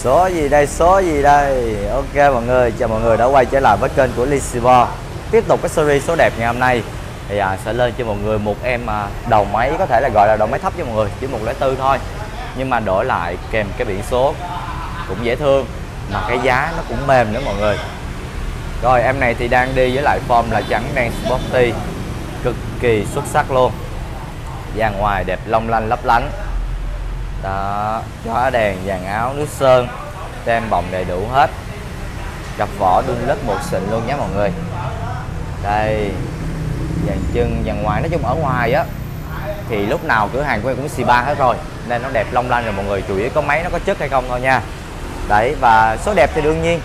Số gì đây? Ok mọi người, chào mọi người đã quay trở lại với kênh của Lysport. Tiếp tục cái series số đẹp ngày hôm nay thì sẽ lên cho mọi người một em đầu máy, có thể là gọi là đầu máy thấp cho mọi người, chỉ 104 thôi, nhưng mà đổi lại kèm cái biển số cũng dễ thương mà cái giá nó cũng mềm nữa mọi người. Rồi em này thì đang đi với lại form là trắng đen sporty, cực kỳ xuất sắc luôn, da ngoài đẹp long lanh lấp lánh đó, chóa đèn, vàng áo, nước sơn, tem bọng đầy đủ hết, gặp vỏ đun lớp một xịn luôn nhé mọi người. Đây, dàn chân, dàn ngoài, nói chung ở ngoài á thì lúc nào cửa hàng của em cũng C3 hết rồi nên nó đẹp long lanh rồi mọi người, chủ yếu có máy nó có chất hay không thôi nha. Đấy, và số đẹp thì đương nhiên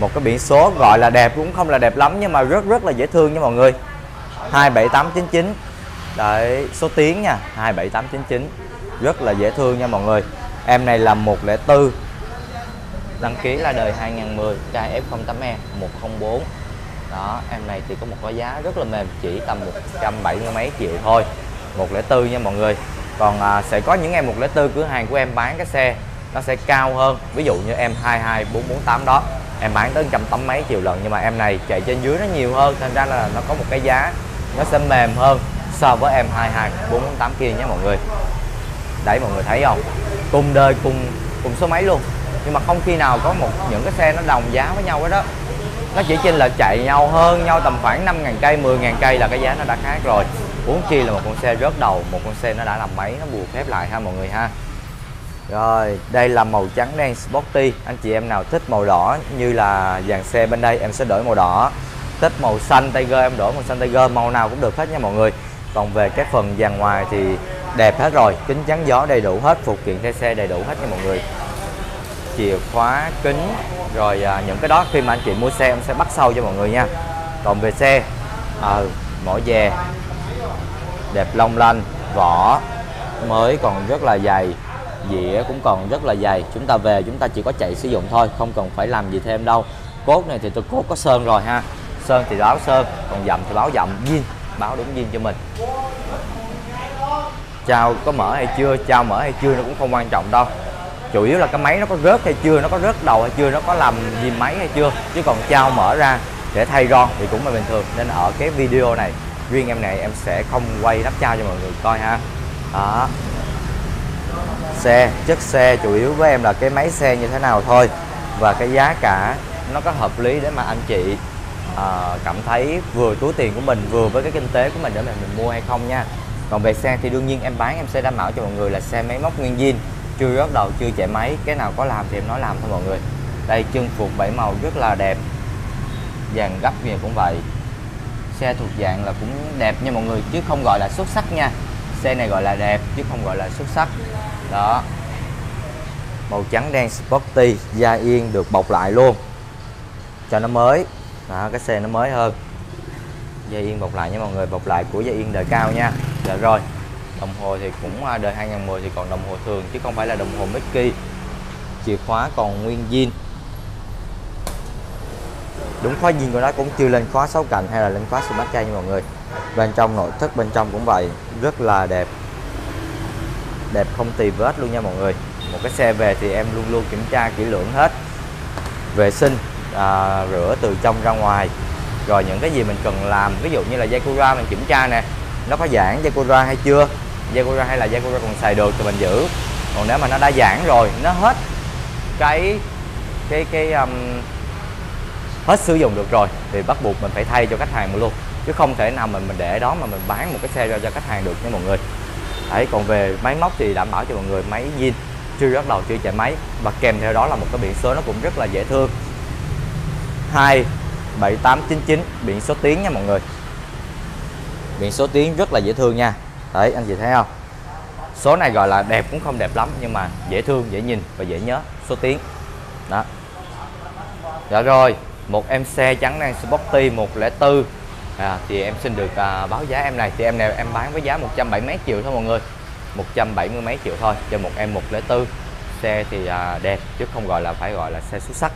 một cái biển số gọi là đẹp cũng không là đẹp lắm nhưng mà rất là dễ thương nha mọi người. 27899 đấy, số tiếng nha, 27899 rất là dễ thương nha mọi người. Em này là 104, đăng ký là đời 2010, trai F08E 104 đó. Em này thì có một cái giá rất là mềm, chỉ tầm 170 mấy triệu thôi, 104 nha mọi người. Còn sẽ có những em 104 cửa hàng của em bán cái xe nó sẽ cao hơn, ví dụ như em 22448 đó em bán tới 180 mấy triệu lần, nhưng mà em này chạy trên dưới nó nhiều hơn thành ra là nó có một cái giá nó sẽ mềm hơn so với em 22448 kia nhé mọi người. Đấy mọi người thấy không, cùng đời cùng số máy luôn nhưng mà không khi nào có những cái xe nó đồng giá với nhau hết đó, nó chỉ trên là chạy nhau hơn nhau tầm khoảng 5.000 cây 10.000 cây là cái giá nó đã khác rồi, huống chi là một con xe rớt đầu, một con xe nó đã làm máy nó buộc phép lại ha mọi người ha. Rồi đây là màu trắng đen sporty, anh chị em nào thích màu đỏ như là dàn xe bên đây em sẽ đổi màu đỏ, thích màu xanh tiger em đổi màu xanh tiger, màu nào cũng được hết nha mọi người. Còn về cái phần dàn ngoài thì đẹp hết rồi, kính chắn gió đầy đủ hết, phụ kiện xe đầy đủ hết nha mọi người, chìa khóa, kính rồi những cái đó khi mà anh chị mua xe em sẽ bắt sâu cho mọi người nha. Còn về xe mỏ dè đẹp long lanh, vỏ mới còn rất là dày, dĩa cũng còn rất là dày, chúng ta về chúng ta chỉ có chạy sử dụng thôi, không cần phải làm gì thêm đâu. Cốt này thì tôi cốt có sơn rồi ha, sơn thì báo sơn, còn dặm thì báo dặm, zin báo đúng zin cho mình. Chào có mở hay chưa, chào mở hay chưa nó cũng không quan trọng đâu, chủ yếu là cái máy nó có rớt hay chưa, nó có rớt đầu hay chưa, nó có làm gì máy hay chưa, chứ còn chào mở ra để thay ron thì cũng là bình thường. Nên ở cái video này riêng em này em sẽ không quay lắp chào cho mọi người coi ha. Đó, xe chất xe chủ yếu với em là cái máy xe như thế nào thôi, và cái giá cả nó có hợp lý để mà anh chị cảm thấy vừa túi tiền của mình vừa với cái kinh tế của mình để mình mua hay không nha. Còn về xe thì đương nhiên em bán em sẽ đảm bảo cho mọi người là xe máy móc nguyên zin, chưa rớt đầu, chưa chạy máy, cái nào có làm thì em nói làm thôi mọi người. Đây chân phục 7 màu rất là đẹp, dàn gấp gì cũng vậy, xe thuộc dạng là cũng đẹp nha mọi người chứ không gọi là xuất sắc nha, xe này gọi là đẹp chứ không gọi là xuất sắc đó. Màu trắng đen sporty, da yên được bọc lại luôn cho nó mới đó, cái xe nó mới hơn, da yên bọc lại nha mọi người, bọc lại của da yên đời cao nha. Dạ rồi, đồng hồ thì cũng đời 2010 thì còn đồng hồ thường chứ không phải là đồng hồ Mickey, chìa khóa còn nguyên zin, đúng khóa zin của nó cũng chưa lên khóa 6 cạnh hay là lên khóa smart key nha mọi người. Bên trong nội thất bên trong cũng vậy, rất là đẹp, đẹp không tì vết luôn nha mọi người. Một cái xe về thì em luôn luôn kiểm tra kỹ lưỡng hết, vệ sinh rửa từ trong ra ngoài, rồi những cái gì mình cần làm ví dụ như là dây cura mình kiểm tra nè, nó có giãn dây cura hay chưa, dây cura hay là dây cura còn xài được thì mình giữ, còn nếu mà nó đã giãn rồi nó hết hết sử dụng được rồi thì bắt buộc mình phải thay cho khách hàng luôn, chứ không thể nào mình để đó mà mình bán một cái xe ra cho khách hàng được nha mọi người. Đấy, còn về máy móc thì đảm bảo cho mọi người máy zin, chưa rớt đầu, chưa chạy máy, và kèm theo đó là một cái biển số nó cũng rất là dễ thương, 27899 biển số tiếng nha mọi người, biển số tiếng rất là dễ thương nha. Đấy anh chị thấy không, số này gọi là đẹp cũng không đẹp lắm nhưng mà dễ thương, dễ nhìn và dễ nhớ, số tiếng đó. Dạ rồi, một em xe trắng đen sporty 104 thì em xin được báo giá em này, thì em này em bán với giá 170 mấy triệu thôi mọi người, 170 mấy triệu thôi cho một em 104. Xe thì đẹp chứ không gọi là phải gọi là xe xuất sắc.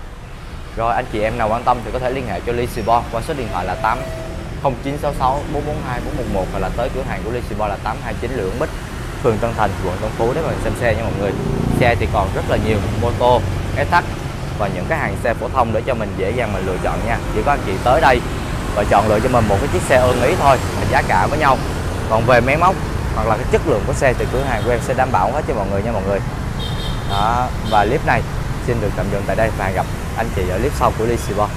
Rồi anh chị em nào quan tâm thì có thể liên hệ cho Lysport qua số điện thoại là 80966 442 411 hoặc là tới cửa hàng của Lysport là 829 Lê Hồng Bích, phường Tân Thành, quận Tân Phú để mà xem xe nha mọi người. Xe thì còn rất là nhiều, mô tô, SH và những cái hàng xe phổ thông để cho mình dễ dàng mình lựa chọn nha. Chỉ có anh chị tới đây và chọn lựa cho mình một cái chiếc xe ưng ý thôi, giá cả với nhau. Còn về máy móc hoặc là cái chất lượng của xe thì cửa hàng của em sẽ đảm bảo hết cho mọi người nha mọi người. Đó, và clip này xin được tạm dừng tại đây và hẹn gặp anh chị ở clip sau của Lysport.